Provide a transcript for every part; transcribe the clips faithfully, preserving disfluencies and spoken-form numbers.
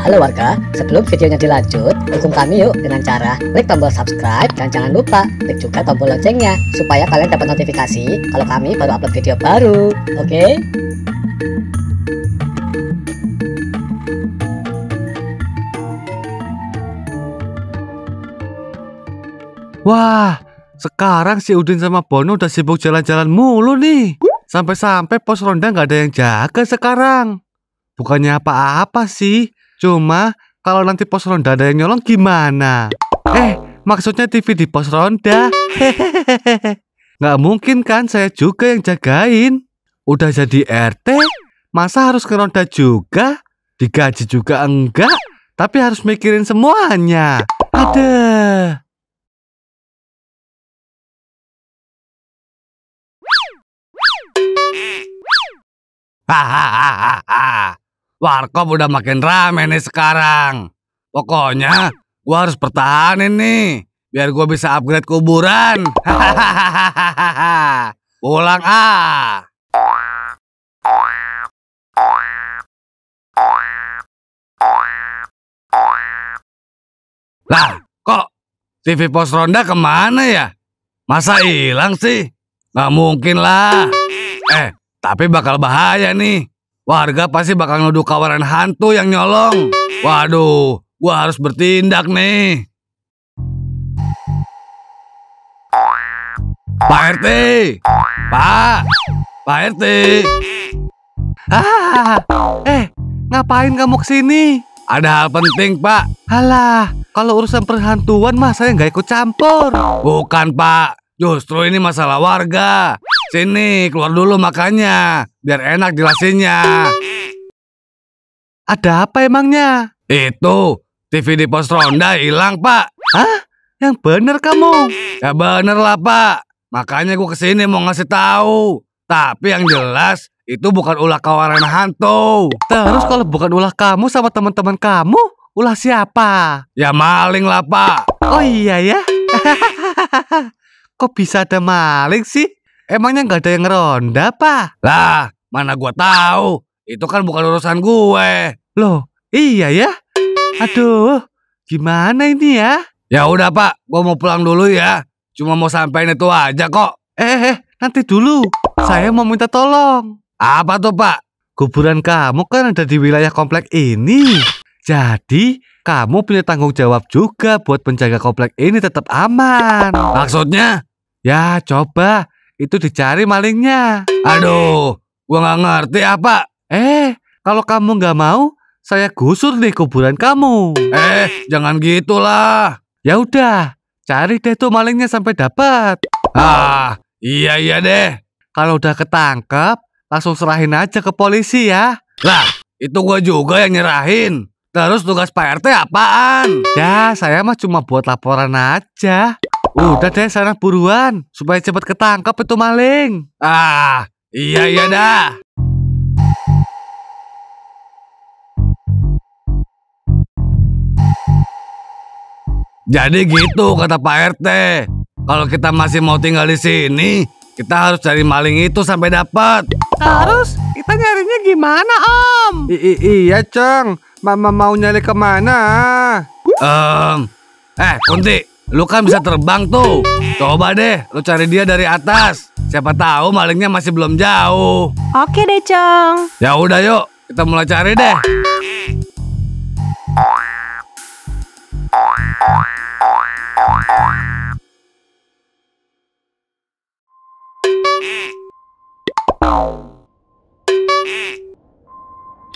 Halo warga, sebelum videonya dilanjut, dukung kami yuk dengan cara klik tombol subscribe dan jangan lupa klik juga tombol loncengnya supaya kalian dapat notifikasi kalau kami baru upload video baru. Oke? Wah, sekarang si Udin sama Bono udah sibuk jalan-jalan mulu nih. Sampai-sampai pos ronda nggak ada yang jaga sekarang. Bukannya apa-apa sih, cuma kalau nanti pos ronda ada yang nyolong gimana? Eh, maksudnya T V di pos ronda. Hehehe. Nggak mungkin kan saya juga yang jagain. Udah jadi R T, masa harus ke ronda juga? Digaji juga enggak, tapi harus mikirin semuanya. Aduh. Hahaha, warkop udah makin rame nih sekarang. Pokoknya gua harus pertahanin nih, biar gua bisa upgrade kuburan. Hahaha, pulang ah. Lah, kok T V pos ronda kemana ya? Masa hilang sih? Nggak mungkin lah. Eh, tapi bakal bahaya nih. Warga pasti bakal nuduh kawanan hantu yang nyolong. Waduh, gua harus bertindak nih. Pak R T, Pak, Pak R T. Ah, eh, ngapain kamu kesini? Ada hal penting, Pak. Halah, kalau urusan perhantuan mah saya nggak ikut campur. Bukan, Pak. Justru ini masalah warga. Sini, keluar dulu makanya, biar enak jelasinnya. Ada apa emangnya? Itu, T V di pos ronda hilang, Pak. Hah? Yang bener kamu? Ya bener lah, Pak. Makanya gue kesini mau ngasih tahu. Tapi yang jelas, itu bukan ulah kawanan hantu. Terus kalau bukan ulah kamu sama teman-teman kamu, ulah siapa? Ya maling lah, Pak. Oh iya ya? Kok bisa ada maling sih? Emangnya nggak ada yang ngeronda, Pak? Lah, mana gua tahu? Itu kan bukan urusan gue. Loh, iya ya? Aduh, gimana ini ya? Ya udah, Pak. Gua mau pulang dulu ya. Cuma mau sampein itu aja kok. Eh, eh, nanti dulu. Saya mau minta tolong. Apa tuh, Pak? Kuburan kamu kan ada di wilayah komplek ini. Jadi, kamu punya tanggung jawab juga buat penjaga komplek ini tetap aman. Maksudnya? Ya, coba. Itu dicari malingnya. Aduh, gua nggak ngerti apa. Eh, kalau kamu nggak mau, saya gusur nih kuburan kamu. Eh, jangan gitulah. Ya udah, cari deh tuh malingnya sampai dapat. Ah, iya iya deh. Kalau udah ketangkep, langsung serahin aja ke polisi ya. Lah, itu gua juga yang nyerahin. Terus tugas Pak R T apaan? Ya, saya mah cuma buat laporan aja. Udah deh sana buruan, supaya cepat ketangkap itu maling. Ah, iya iya dah. Jadi gitu kata Pak R T. Kalau kita masih mau tinggal di sini, kita harus cari maling itu sampai dapat. Terus kita nyarinya gimana, Om? I -i iya, Ceng. Mama mau nyari kemana? Um, eh, Kunti. Lu kan bisa terbang tuh. Coba deh, lu cari dia dari atas. Siapa tahu malingnya masih belum jauh. Oke deh, Cong. Ya udah yuk, kita mulai cari deh.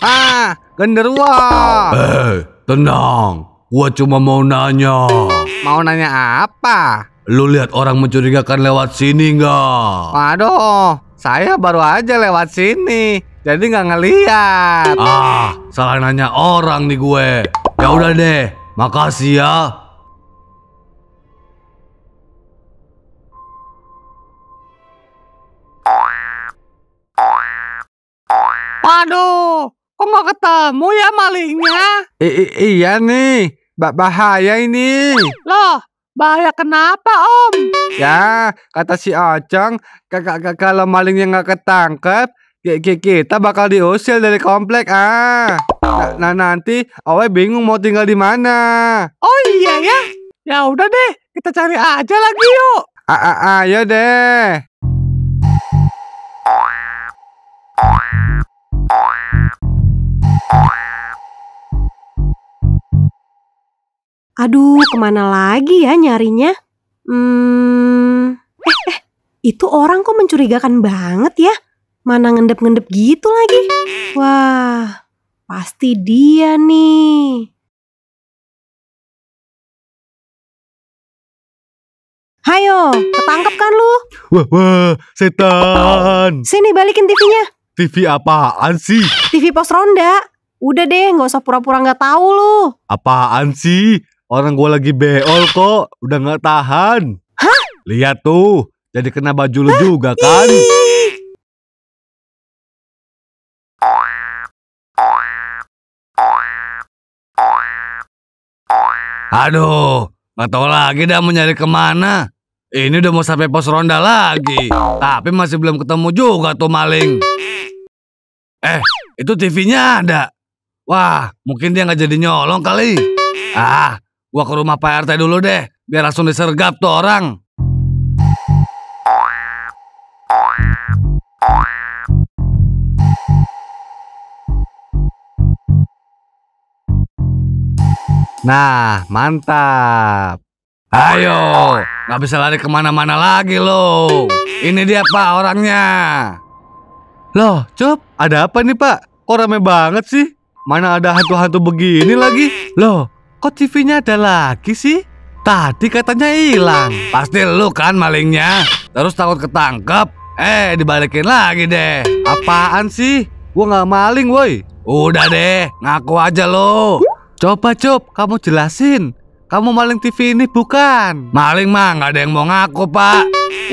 Ah, genderuwo. Eh, tenang. Gua cuma mau nanya. Mau nanya apa? Lu lihat orang mencurigakan lewat sini nggak? Waduh, saya baru aja lewat sini, jadi nggak ngeliat. Ah, salah nanya orang nih gue. Ya udah deh, makasih ya. Waduh, kok nggak ketemu ya malingnya? I -i iya nih. Bahaya ini. Loh, bahaya kenapa, Om? Ya, kata si Ocong, kalau malingnya nggak ketangkep, kita bakal diusir dari komplek, ah. Nah, nah nanti Awe bingung mau tinggal di mana. Oh iya ya. Ya udah deh, kita cari aja lagi yuk. A-a-a, ayo deh. Aduh, kemana lagi ya nyarinya? Hmm, eh, eh, itu orang kok mencurigakan banget ya? Mana ngendep-ngendep gitu lagi? Wah, pasti dia nih. Hayo, ketangkep kan lu? Wah, wah, setan. Sini balikin T V-nya. T V apaan sih? T V pos ronda. Udah deh, nggak usah pura-pura nggak tahu lu. Apaan sih? Orang gue lagi beol kok, udah nggak tahan. Hah? Lihat tuh, jadi kena baju lu juga kan? Iii. Aduh, nggak tahu lagi dah mau nyari kemana. Ini udah mau sampai pos ronda lagi, tapi masih belum ketemu juga tuh maling. Eh, itu T V-nya ada. Wah, mungkin dia nggak jadi nyolong kali. Ah. Gua ke rumah Pak R T dulu deh, biar langsung disergap tuh orang. Nah, mantap. Ayo, nggak bisa lari kemana-mana lagi loh. Ini dia Pak orangnya. Loh, Cop, ada apa nih Pak? Kok rame banget sih? Mana ada hantu-hantu begini lagi? Loh, kok T V-nya ada lagi sih? Tadi katanya hilang. Pasti lu kan malingnya. Terus takut ketangkep. Eh, dibalikin lagi deh. Apaan sih? Gua nggak maling, woi. Udah deh, ngaku aja lo. Coba, Cop, kamu jelasin. Kamu maling T V ini bukan? Maling mah nggak ada yang mau ngaku, Pak.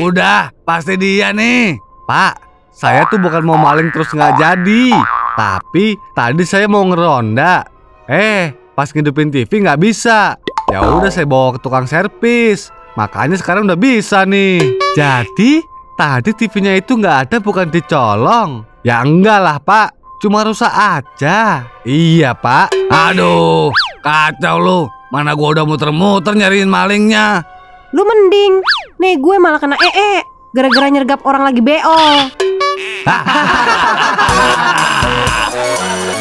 Udah, pasti dia nih. Pak, saya tuh bukan mau maling terus nggak jadi. Tapi tadi saya mau ngeronda. Eh, pas ngidupin T V nggak bisa. Ya udah saya bawa ke tukang servis. Makanya sekarang udah bisa nih. Jadi tadi T V-nya itu nggak ada, bukan dicolong. Ya enggak lah Pak, cuma rusak aja. Iya Pak. Aduh, kacau lu. Mana gua udah muter-muter nyariin malingnya. Lu mending. Nih gue malah kena ee gara-gara nyergap orang lagi beol.